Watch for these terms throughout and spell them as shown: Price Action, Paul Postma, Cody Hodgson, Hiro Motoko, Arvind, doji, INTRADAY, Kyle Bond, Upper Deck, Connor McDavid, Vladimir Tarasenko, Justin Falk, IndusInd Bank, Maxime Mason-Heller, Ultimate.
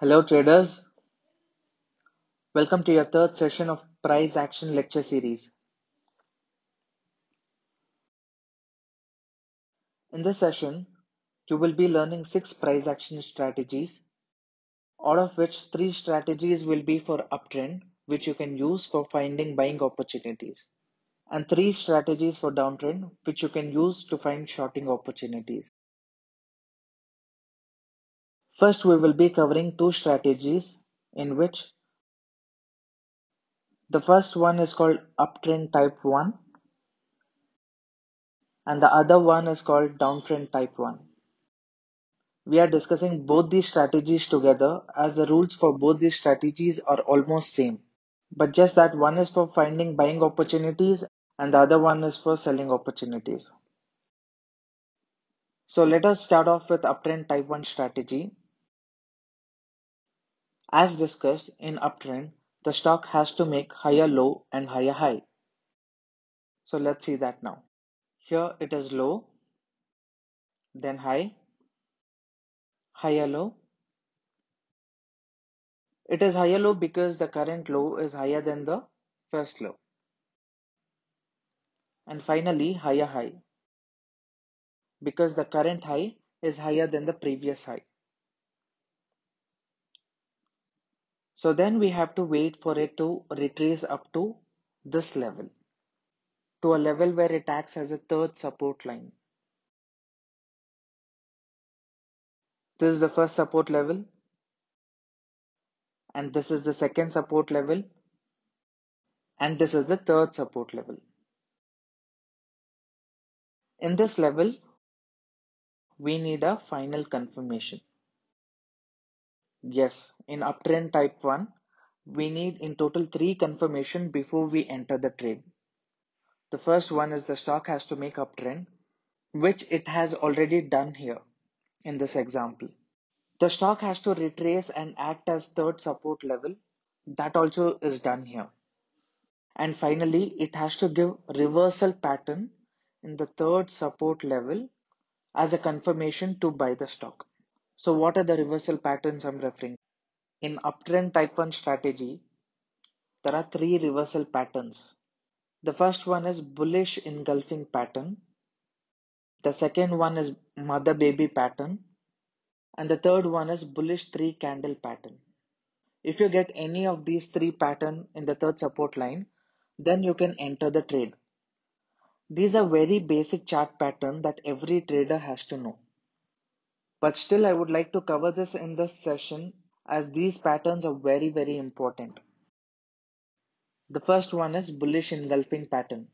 Hello traders, welcome to your third session of price action lecture series. In this session, you will be learning 6 price action strategies, out of which 3 strategies will be for uptrend, which you can use for finding buying opportunities, and 3 strategies for downtrend, which you can use to find shorting opportunities. First, we will be covering 2 strategies, in which the first one is called uptrend type 1 and the other one is called downtrend type 1. We are discussing both these strategies together as the rules for both these strategies are almost same, but just that one is for finding buying opportunities and the other one is for selling opportunities. So let us start off with uptrend type 1 strategy. As discussed, in uptrend, the stock has to make higher low and higher high. So let's see that now. Here it is low, then high, higher low. It is higher low because the current low is higher than the first low. And finally higher high, because the current high is higher than the previous high. So then we have to wait for it to retrace up to this level, to a level where it acts as a third support line. This is the first support level, and this is the second support level, and this is the third support level. In this level, we need a final confirmation. Yes, in uptrend type 1, we need in total 3 confirmation before we enter the trade. The first one is the stock has to make uptrend, which it has already done here in this example. The stock has to retrace and act as third support level. That also is done here. And finally, it has to give reversal pattern in the third support level as a confirmation to buy the stock. So what are the reversal patterns I'm referring to? In uptrend type 1 strategy, there are 3 reversal patterns. The first one is bullish engulfing pattern. The second one is mother baby pattern. And the third one is bullish 3 candle pattern. If you get any of these 3 patterns in the third support line, then you can enter the trade. These are very basic chart pattern that every trader has to know. But still, I would like to cover this in this session as these patterns are very important. The first one is bullish engulfing pattern.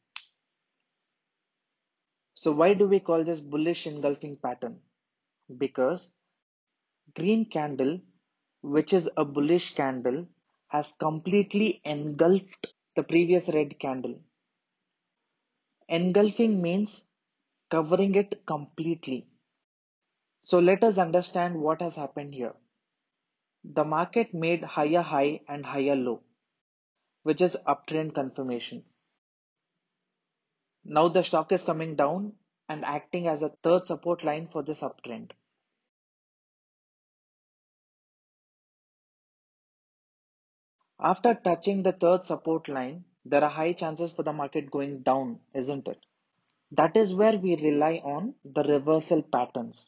So why do we call this bullish engulfing pattern? Because green candle, which is a bullish candle, has completely engulfed the previous red candle. Engulfing means covering it completely. So let us understand what has happened here. The market made higher high and higher low, which is uptrend confirmation. Now the stock is coming down and acting as a third support line for this uptrend. After touching the third support line, there are high chances for the market going down, isn't it? That is where we rely on the reversal patterns.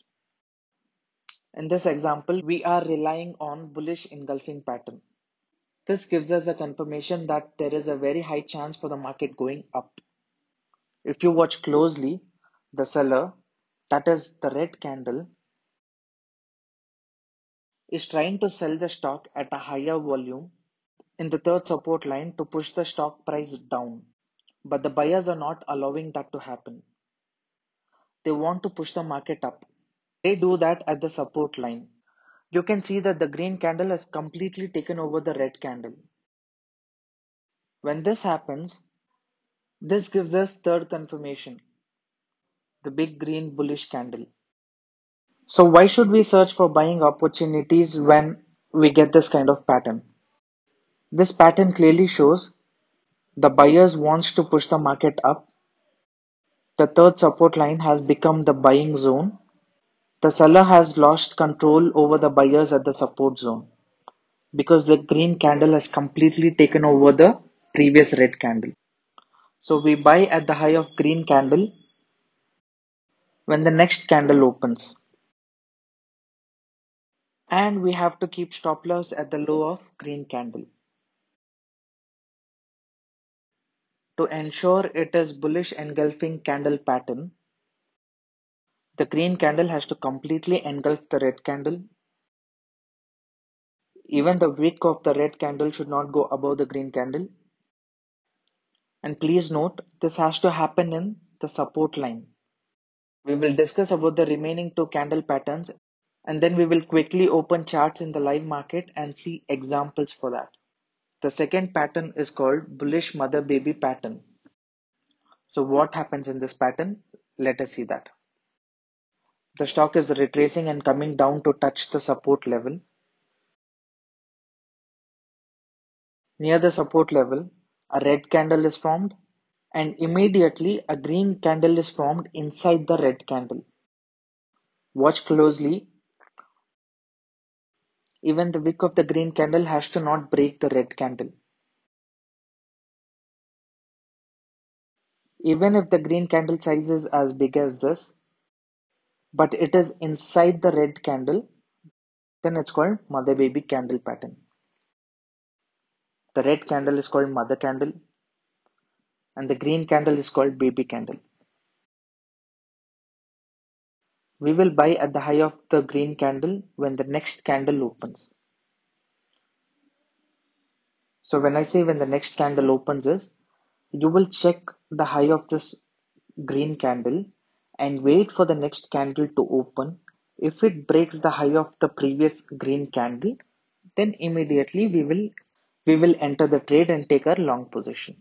In this example, we are relying on bullish engulfing pattern. This gives us a confirmation that there is a very high chance for the market going up. If you watch closely, the seller, that is the red candle, is trying to sell the stock at a higher volume in the third support line to push the stock price down. But the buyers are not allowing that to happen. They want to push the market up. They do that at the support line. You can see that the green candle has completely taken over the red candle. When this happens, this gives us third confirmation, the big green bullish candle. So why should we search for buying opportunities when we get this kind of pattern? This pattern clearly shows the buyers wants to push the market up. The third support line has become the buying zone. The seller has lost control over the buyers at the support zone. because the green candle has completely taken over the previous red candle. So we buy at the high of green candle when the next candle opens, and we have to keep stop loss at the low of green candle to ensure it is bullish engulfing candle pattern. The green candle has to completely engulf the red candle. Even the wick of the red candle should not go above the green candle. And please note, this has to happen in the support line. We will discuss about the remaining two candle patterns, and then we will quickly open charts in the live market and see examples for that. The second pattern is called bullish mother baby pattern. So what happens in this pattern? Let us see that. The stock is retracing and coming down to touch the support level. Near the support level, a red candle is formed, and immediately a green candle is formed inside the red candle. Watch closely. Even the wick of the green candle has to not break the red candle. Even if the green candle size is as big as this, but it is inside the red candle, then it's called mother baby candle pattern. The red candle is called mother candle and the green candle is called baby candle. We will buy at the high of the green candle when the next candle opens. So when I say when the next candle opens is, you will check the high of this green candle and wait for the next candle to open. If it breaks the high of the previous green candle, then immediately we will enter the trade and take our long position.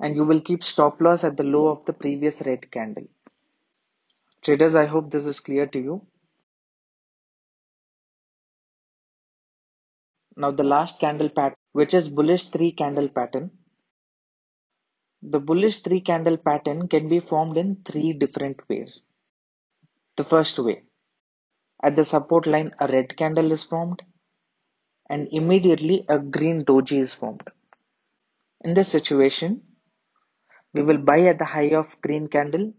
And you will keep stop loss at the low of the previous red candle. Traders, I hope this is clear to you. Now the last candle pattern, which is bullish 3 candle pattern. The bullish 3 candle pattern can be formed in 3 different ways. The first way, at the support line a red candle is formed and immediately a green doji is formed. In this situation, we will buy at the high of green candle.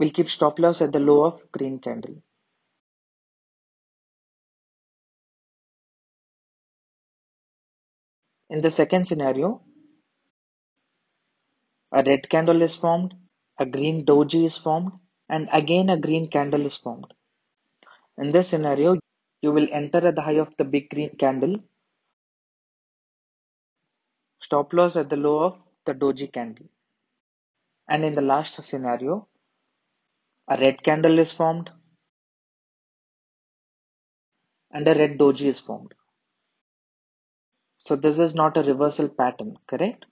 We'll keep stop loss at the low of green candle. In the second scenario, a red candle is formed, a green doji is formed, and again a green candle is formed. In this scenario, you will enter at the high of the big green candle, stop loss at the low of the doji candle. And in the last scenario, a red candle is formed and a red doji is formed. So this is not a reversal pattern, correct?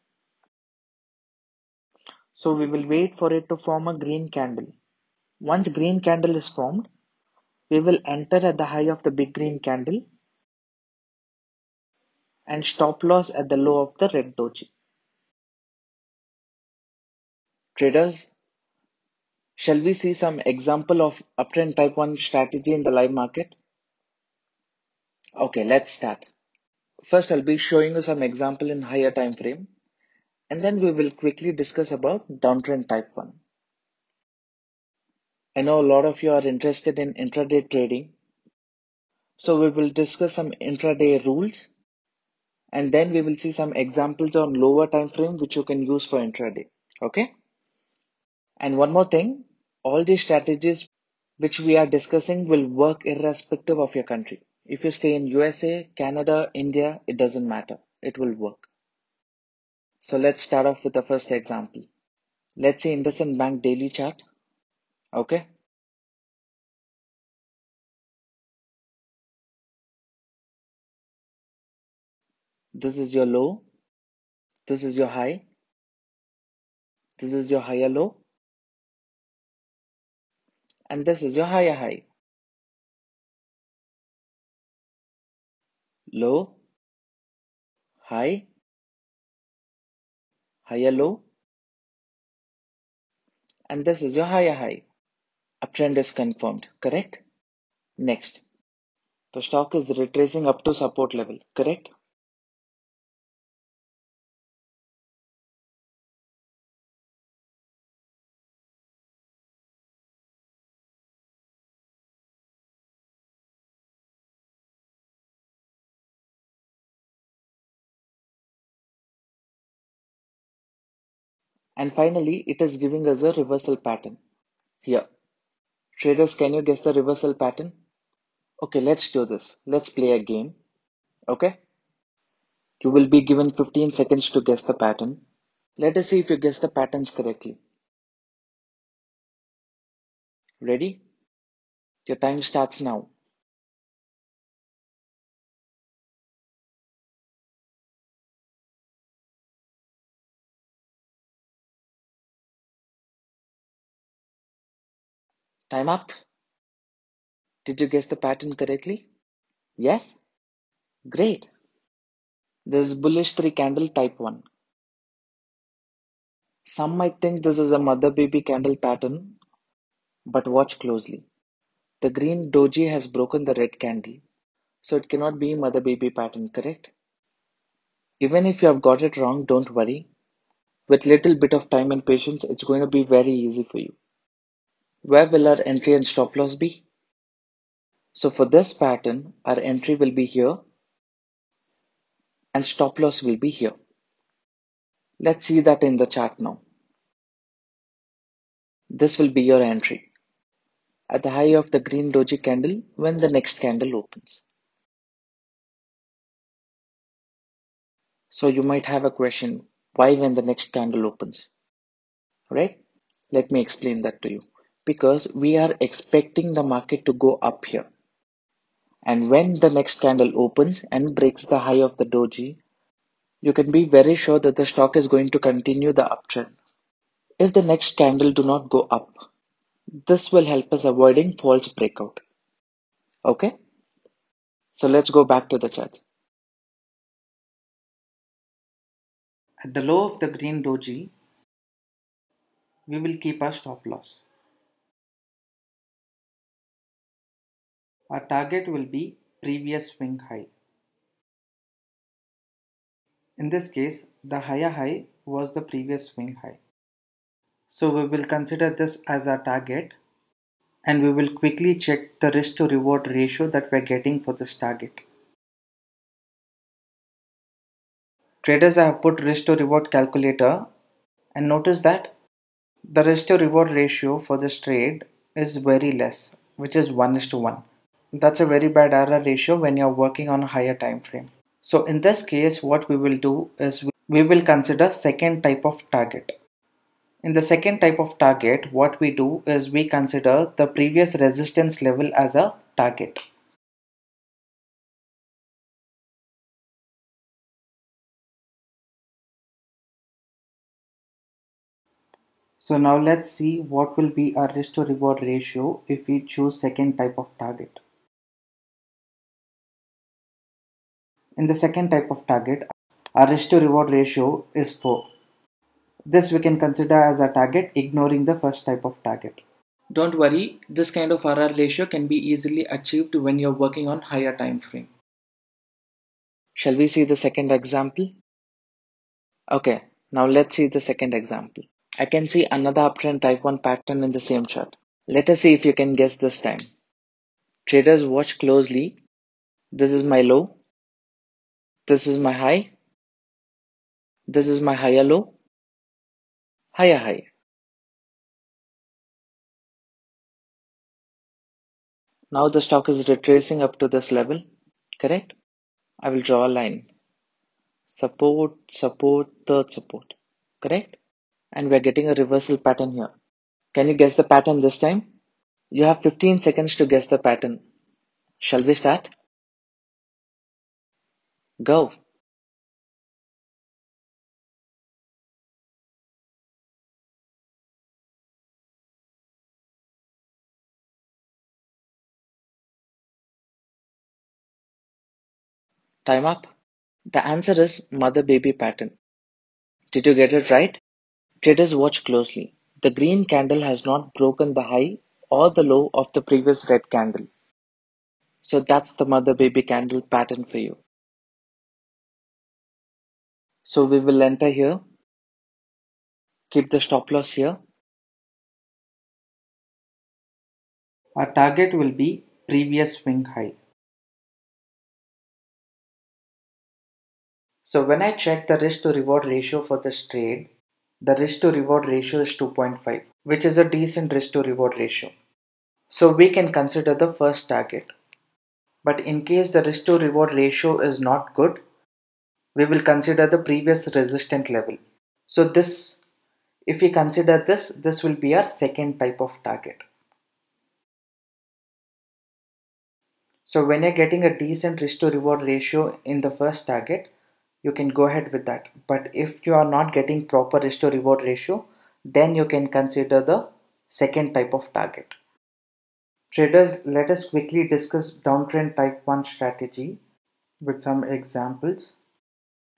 So we will wait for it to form a green candle. Once green candle is formed, we will enter at the high of the big green candle and stop loss at the low of the red doji. Traders, shall we see some example of uptrend type 1 strategy in the live market? Okay, let's start. First, I'll be showing you some example in higher time frame, and then we will quickly discuss about downtrend type 1. I know a lot of you are interested in intraday trading. So we will discuss some intraday rules, and then we will see some examples on lower time frame which you can use for intraday. Okay. And one more thing, all these strategies which we are discussing will work irrespective of your country. If you stay in USA, Canada, India, it doesn't matter. It will work. So let's start off with the first example. Let's see IndusInd Bank daily chart. Okay. This is your low. This is your high. This is your higher low. And this is your higher high. Low. High. Higher low, and this is your higher high. Uptrend is confirmed, correct? Next, the stock is retracing up to support level, correct? And finally, it is giving us a reversal pattern here. Traders, can you guess the reversal pattern? Okay, let's do this. Let's play a game. Okay. You will be given 15 seconds to guess the pattern. Let us see if you guess the patterns correctly. Ready? Your time starts now. Time up. Did you guess the pattern correctly? Yes? Great. This is bullish 3 candle type 1. Some might think this is a mother baby candle pattern, but watch closely. The green doji has broken the red candle, so it cannot be mother baby pattern, correct? Even if you have got it wrong, don't worry. With little bit of time and patience, it's going to be very easy for you. Where will our entry and stop loss be? So for this pattern, our entry will be here and stop loss will be here. Let's see that in the chart now. This will be your entry at the high of the green doji candle when the next candle opens. So you might have a question, why when the next candle opens? Right? Let me explain that to you. Because we are expecting the market to go up here, and when the next candle opens and breaks the high of the doji, you can be very sure that the stock is going to continue the uptrend. If the next candle do not go up, this will help us avoiding false breakout. Okay, so let's go back to the chart. At the low of the green doji, we will keep our stop loss. Our target will be previous swing high. In this case, the higher high was the previous swing high. So we will consider this as our target, and we will quickly check the risk to reward ratio that we are getting for this target. Traders, I have put risk to reward calculator, and notice that the risk to reward ratio for this trade is very less, which is 1:1. That's a very bad error ratio when you're working on a higher time frame. So in this case, what we will do is we will consider second type of target. In the second type of target, what we do is we consider the previous resistance level as a target. So now let's see what will be our risk to reward ratio if we choose second type of target. In the second type of target, our risk to reward ratio is 4. This we can consider as a target, ignoring the first type of target. Don't worry, this kind of error ratio can be easily achieved when you're working on higher time frame. Shall we see the second example? Okay, now let's see the second example. I can see another uptrend type 1 pattern in the same chart. Let us see if you can guess this time. Traders, watch closely. This is my low. This is my high. This is my higher low. Higher high. Now the stock is retracing up to this level. Correct? I will draw a line. Support, support, third support. Correct? And we are getting a reversal pattern here. Can you guess the pattern this time? You have 15 seconds to guess the pattern. Shall we start? Go. Time up. The answer is mother baby pattern. Did you get it right? Traders, watch closely. The green candle has not broken the high or the low of the previous red candle. So that's the mother baby candle pattern for you. So we will enter here, keep the stop loss here. Our target will be previous swing high. So when I check the risk to reward ratio for this trade, the risk to reward ratio is 2.5, which is a decent risk to reward ratio. So we can consider the first target. But in case the risk to reward ratio is not good, we will consider the previous resistant level. So this, if we consider this, this will be our second type of target. So when you're getting a decent risk to reward ratio in the first target, you can go ahead with that. But if you are not getting proper risk to reward ratio, then you can consider the second type of target. Traders, let us quickly discuss downtrend type 1 strategy with some examples.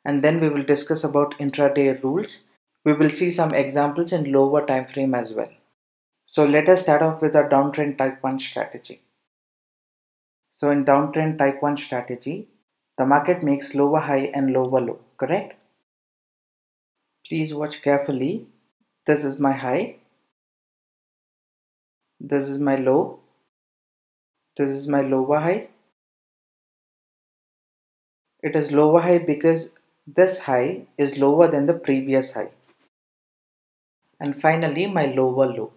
And then we will discuss about intraday rules. We will see some examples in lower time frame as well. So let us start off with our downtrend type 1 strategy. So in downtrend type 1 strategy, the market makes lower high and lower low, correct? Please watch carefully. This is my high. This is my low. This is my lower high. It is lower high because this high is lower than the previous high. And finally my lower low.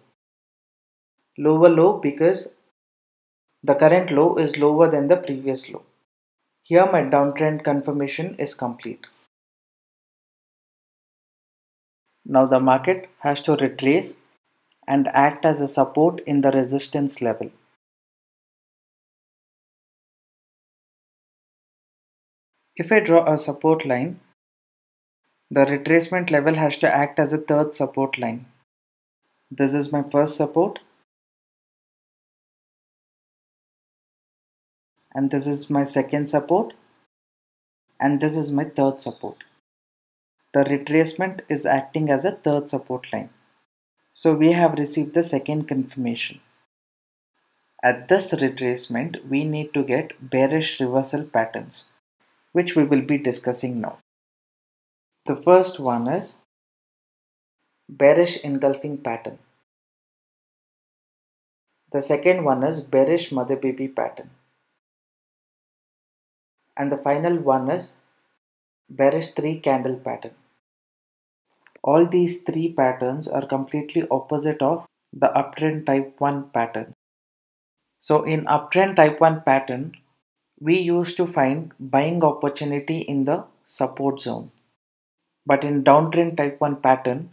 Lower low because the current low is lower than the previous low. Here my downtrend confirmation is complete. Now the market has to retrace and act as a support in the resistance level. If I draw a support line, the retracement level has to act as a third support line. This is my first support and this is my second support and this is my third support. The retracement is acting as a third support line. So we have received the second confirmation. At this retracement, we need to get bearish reversal patterns, which we will be discussing now. The first one is bearish engulfing pattern. The second one is bearish mother baby pattern. And the final one is bearish 3 candle pattern. All these three patterns are completely opposite of the uptrend type 1 pattern. So in uptrend type 1 pattern, we used to find buying opportunity in the support zone. But in downtrend type 1 pattern,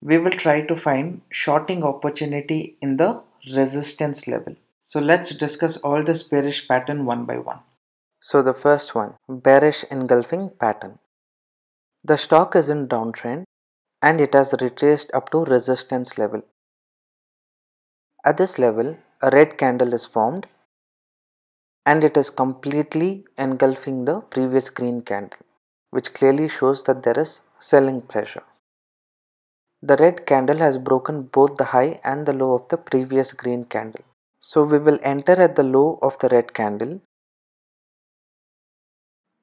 we will try to find shorting opportunity in the resistance level. So let's discuss all this bearish pattern one by one. So the first one, bearish engulfing pattern. The stock is in downtrend and it has retraced up to resistance level. At this level, a red candle is formed and it is completely engulfing the previous green candle, which clearly shows that there is selling pressure. The red candle has broken both the high and the low of the previous green candle. So we will enter at the low of the red candle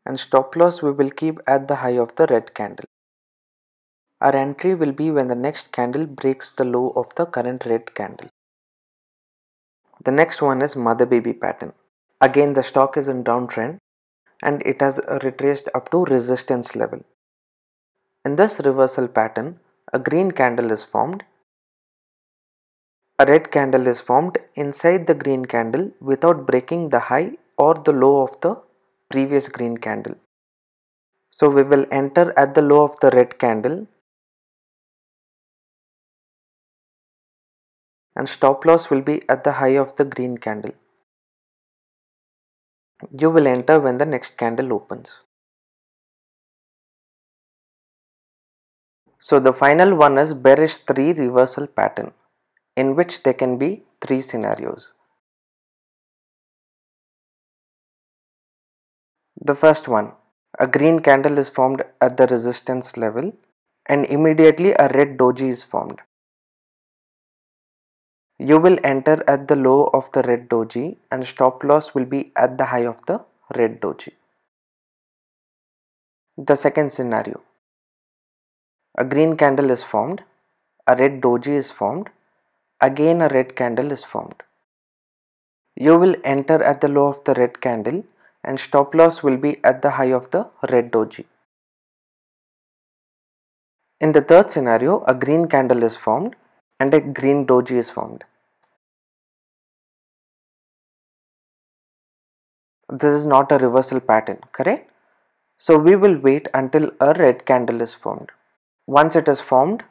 and stop loss we will keep at the high of the red candle. Our entry will be when the next candle breaks the low of the current red candle. The next one is mother baby pattern. Again, the stock is in downtrend and it has retraced up to resistance level. In this reversal pattern, a green candle is formed. A red candle is formed inside the green candle without breaking the high or the low of the previous green candle. So we will enter at the low of the red candle and stop loss will be at the high of the green candle. You will enter when the next candle opens. So the final one is bearish 3 reversal pattern, in which there can be 3 scenarios. The first one, a green candle is formed at the resistance level and immediately a red doji is formed. You will enter at the low of the red doji and stop loss will be at the high of the red doji. The second scenario. A green candle is formed, a red doji is formed, again a red candle is formed. You will enter at the low of the red candle and stop loss will be at the high of the red doji. In the third scenario, a green candle is formed and a green doji is formed. This is not a reversal pattern, correct? So we will wait until a red candle is formed. Once it is formed,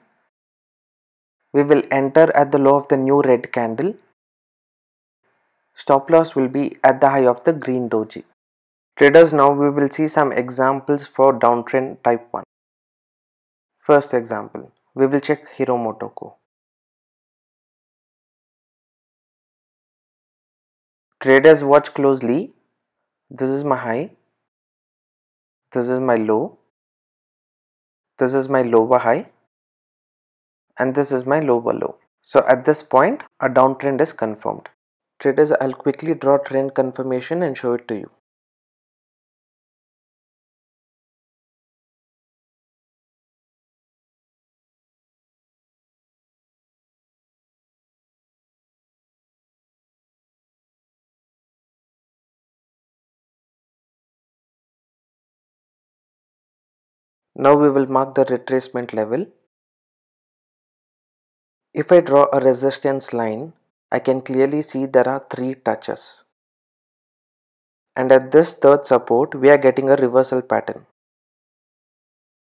we will enter at the low of the new red candle. Stop loss will be at the high of the green doji. Traders, now we will see some examples for downtrend type 1. First example, we will check Hiro Motoko. Traders, watch closely. This is my high. This is my low. This is my lower high. And this is my lower low. So at this point, a downtrend is confirmed. Traders, I'll quickly draw trend confirmation and show it to you. Now we will mark the retracement level. If I draw a resistance line, I can clearly see there are 3 touches. And at this third support, we are getting a reversal pattern.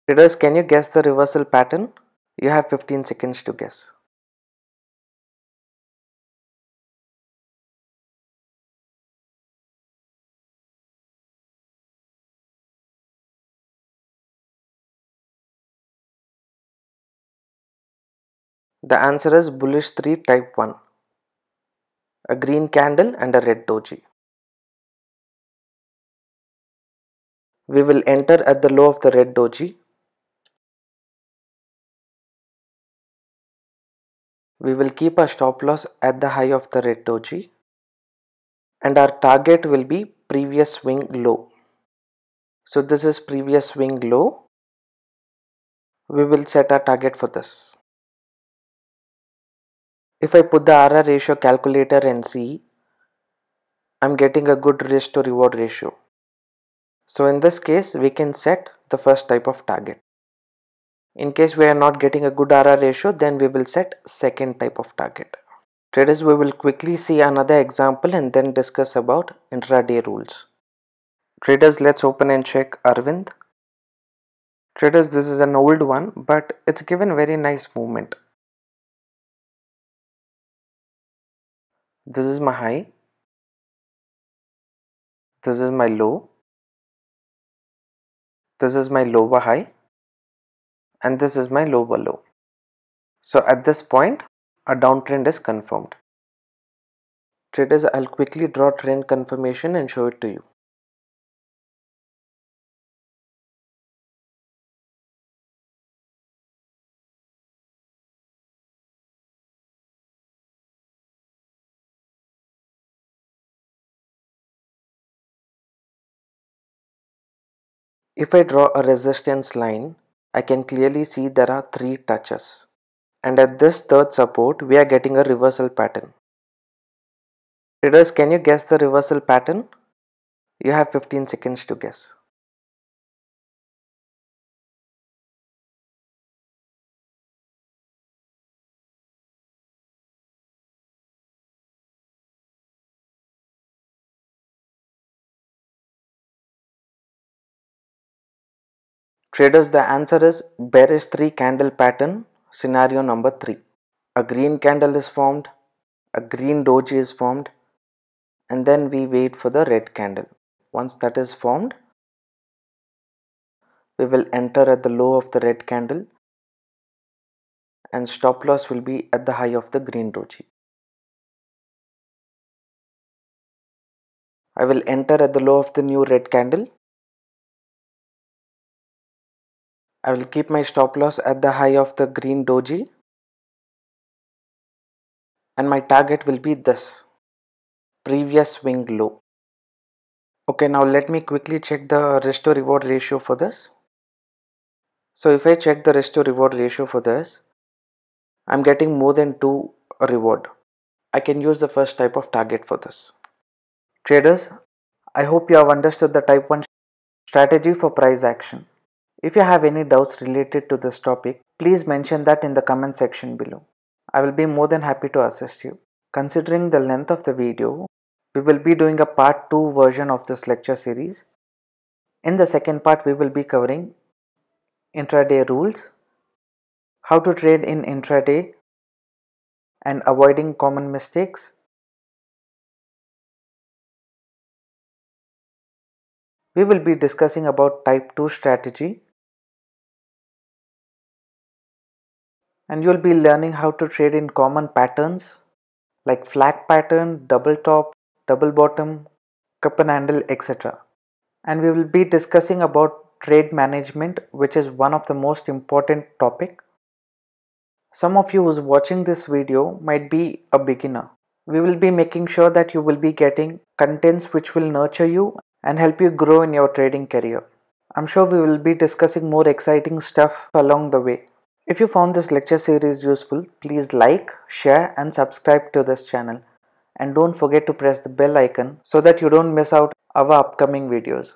Traders, can you guess the reversal pattern? You have 15 seconds to guess. The answer is bullish 3 type 1, a green candle and a red doji. We will enter at the low of the red doji. We will keep our stop loss at the high of the red doji. And our target will be previous swing low. So this is previous swing low. We will set our target for this. If I put the RR ratio calculator and see, I'm getting a good risk to reward ratio. So in this case, we can set the first type of target. In case we are not getting a good RR ratio, then we will set second type of target. Traders, we will quickly see another example and then discuss about intraday rules. Traders, let's open and check Arvind. Traders, this is an old one, but it's given very nice movement. This is my high, this is my low, this is my lower high, and this is my lower low. So at this point, a downtrend is confirmed. Traders, I'll quickly draw trend confirmation and show it to you. If I draw a resistance line, I can clearly see there are 3 touches. And at this third support, we are getting a reversal pattern. Traders, can you guess the reversal pattern? You have 15 seconds to guess. Traders, the answer is bearish 3 candle pattern, scenario number 3. A green candle is formed, a green doji is formed, and then we wait for the red candle. Once that is formed, we will enter at the low of the red candle and stop loss will be at the high of the green doji. I will enter at the low of the new red candle. I will keep my stop loss at the high of the green doji and my target will be this previous swing low. Okay, now let me quickly check the risk to reward ratio for this. So if I check the risk to reward ratio for this, I'm getting more than 2 reward. I can use the first type of target for this. Traders, I hope you have understood the type 1 strategy for price action. If you have any doubts related to this topic, please mention that in the comment section below. I will be more than happy to assist you. Considering the length of the video, we will be doing a part 2 version of this lecture series. In the second part, we will be covering intraday rules, how to trade in intraday, and avoiding common mistakes. We will be discussing about type 2 strategy, and you will be learning how to trade in common patterns like flag pattern, double top, double bottom, cup and handle, etc. And we will be discussing about trade management, which is one of the most important topic. Some of you who is watching this video might be a beginner. We will be making sure that you will be getting contents which will nurture you and help you grow in your trading career. I'm sure we will be discussing more exciting stuff along the way. If you found this lecture series useful, please like, share and subscribe to this channel. And don't forget to press the bell icon so that you don't miss out our upcoming videos.